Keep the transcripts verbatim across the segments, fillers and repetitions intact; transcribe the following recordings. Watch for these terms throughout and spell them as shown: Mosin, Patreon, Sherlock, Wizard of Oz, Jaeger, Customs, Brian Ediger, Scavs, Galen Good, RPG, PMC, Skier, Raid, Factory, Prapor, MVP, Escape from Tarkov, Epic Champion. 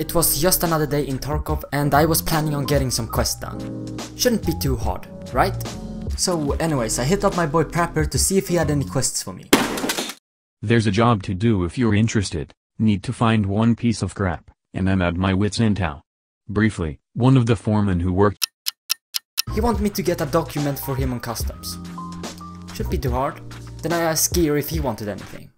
It was just another day in Tarkov and I was planning on getting some quests done. Shouldn't be too hard, right? So anyways, I hit up my boy Prapor to see if he had any quests for me. There's a job to do if you're interested. Need to find one piece of crap, and I'm at my wits end how. Briefly, one of the foremen who worked... He wanted me to get a document for him on customs. Shouldn't be too hard. Then I asked Skier if he wanted anything.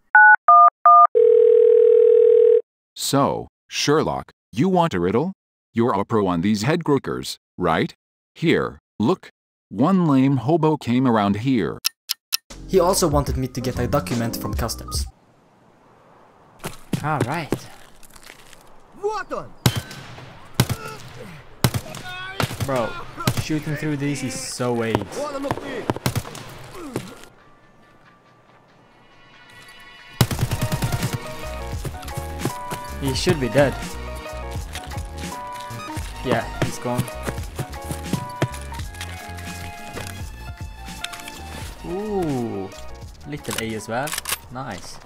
So, Sherlock, you want a riddle? You're a pro on these head crookers, right? Here, look. One lame hobo came around here. He also wanted me to get a document from customs. Alright. What on? Bro, shooting through these is so AIDS. He should be dead. Yeah, he's gone. Ooh, little A as well. Nice.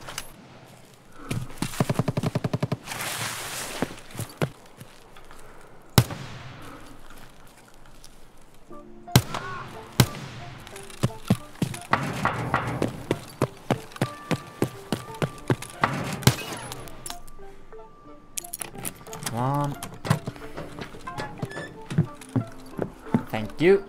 One. Thank you.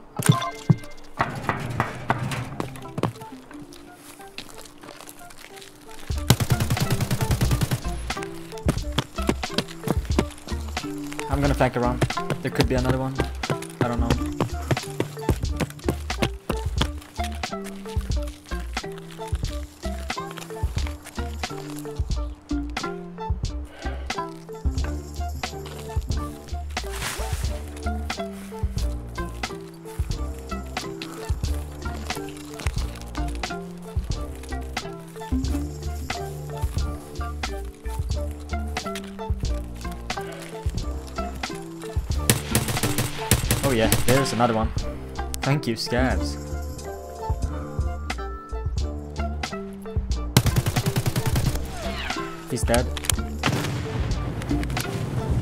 I'm gonna flank around. There could be another one. I don't know. Oh yeah, there's another one. Thank you, Scavs. He's dead.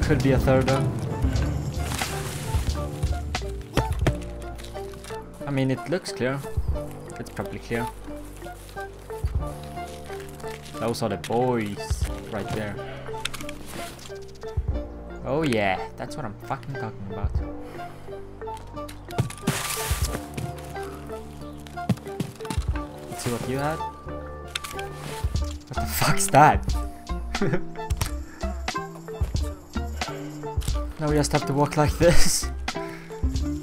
Could be a third though. I mean, it looks clear. It's probably clear. Those are the boys right there. Oh yeah, that's what I'm fucking talking about. Let's see what you had. What the fuck's that? Now we just have to walk like this.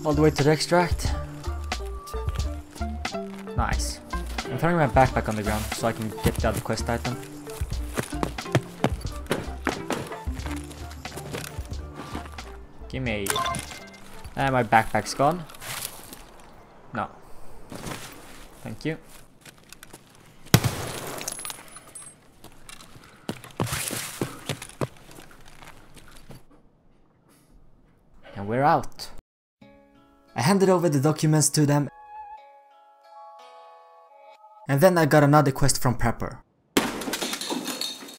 All the way to the extract. Nice. I'm throwing my backpack on the ground so I can get the other quest item. Give me a... And my backpack's gone. No. Thank you. And we're out. I handed over the documents to them. And then I got another quest from Prapor.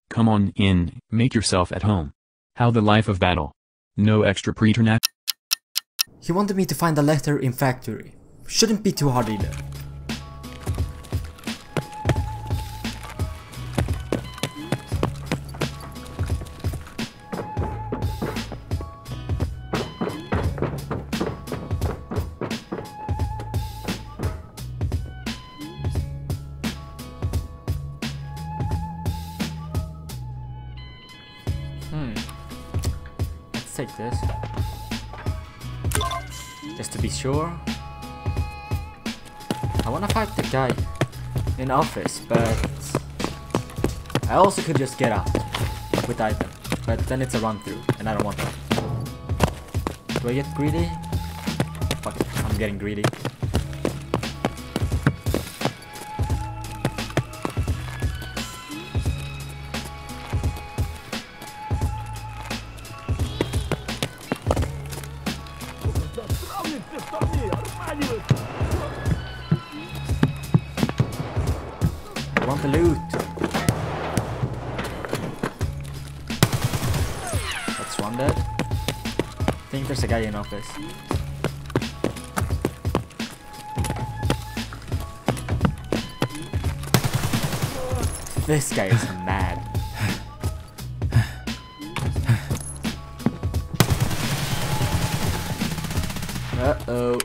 Come on in, make yourself at home. How the life of battle? No extra preternat. He wanted me to find a letter in factory. Shouldn't be too hard either. Hmm. Take this just to be sure. I wanna fight the guy in office, but I also could just get out with item, but then it's a run through and I don't want that. Do I get greedy? Fuck it, I'm getting greedy. I want the loot. That's One dead. I think there's a guy in office. This guy is mad. Uh-oh.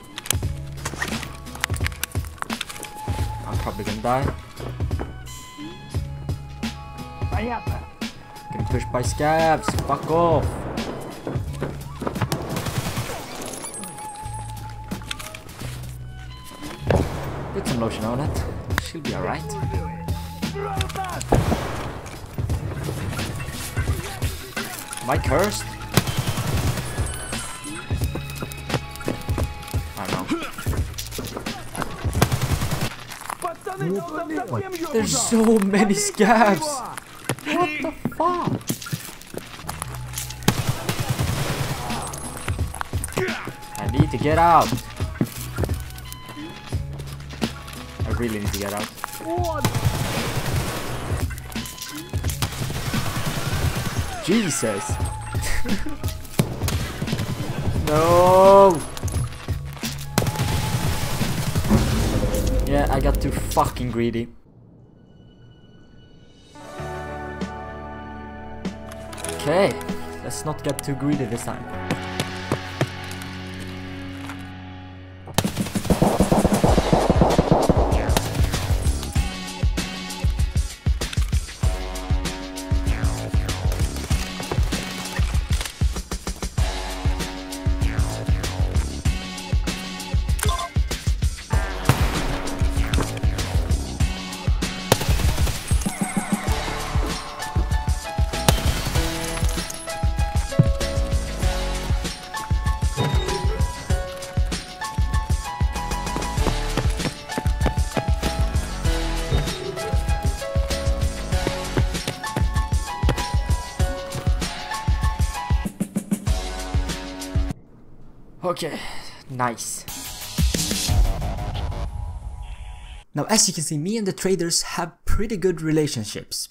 I'm probably gonna die. Getting pushed by scavs. Fuck off. Put some lotion on it. She'll be alright. Am I cursed? What? There's so many scavs! What the fuck? I need to get out! I really need to get out. Jesus! No! Yeah, I got too fucking greedy. Okay, let's not get too greedy this time. Okay, nice. Now, as you can see, me and the traders have pretty good relationships.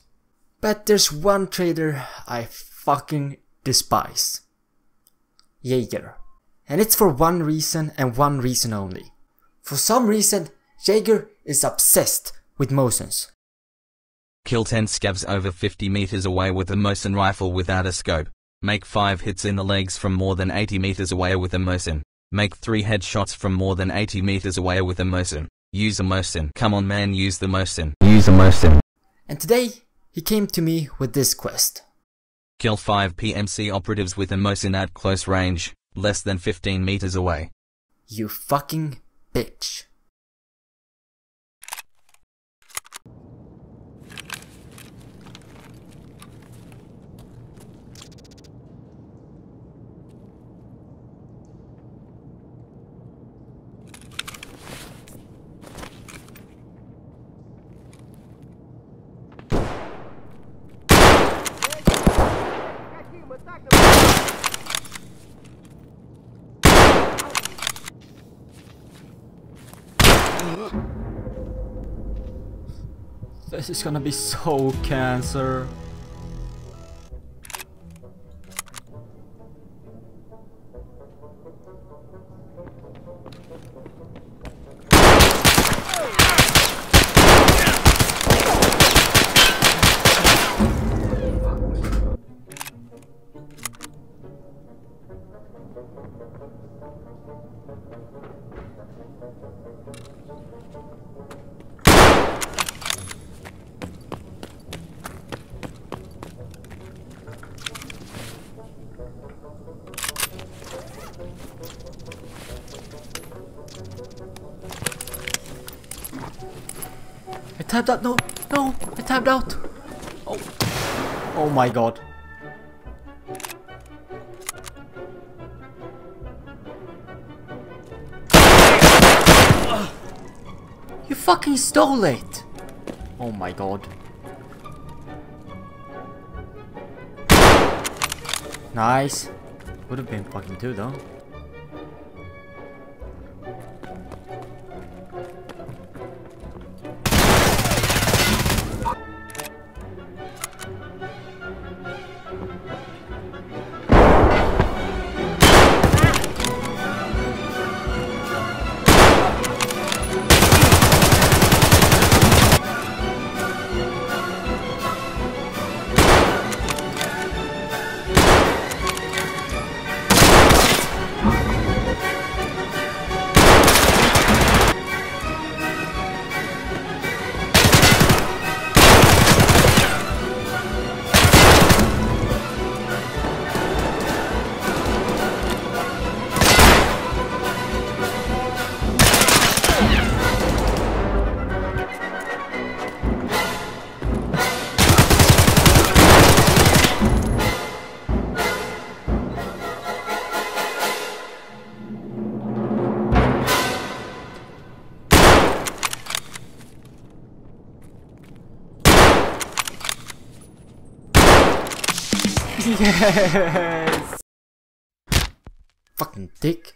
But there's one trader I fucking despise. Jaeger. And it's for one reason and one reason only. For some reason, Jaeger is obsessed with Mosins. Kill ten scavs over fifty meters away with a Mosin rifle without a scope. Make five hits in the legs from more than eighty meters away with a Mosin. Make three headshots from more than eighty meters away with a Mosin. Use a Mosin. Come on man, use the Mosin. Use a Mosin. And today, he came to me with this quest. Kill five P M C operatives with a Mosin at close range, less than fifteen meters away. You fucking bitch. This is gonna be so cancer. I tabbed out, no, no, I tabbed out. Oh, oh my god. You fucking stole it. Oh my god. Nice. Would have been fucking two though. Yes! Fucking dick.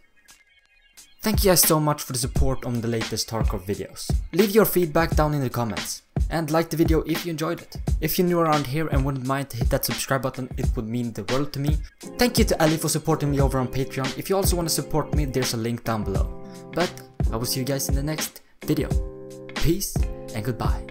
Thank you guys so much for the support on the latest Tarkov videos. Leave your feedback down in the comments. And like the video if you enjoyed it. If you're new around here and wouldn't mind to hit that subscribe button, it would mean the world to me. Thank you to Ali for supporting me over on Patreon. If you also want to support me, there's a link down below. But I will see you guys in the next video. Peace and goodbye.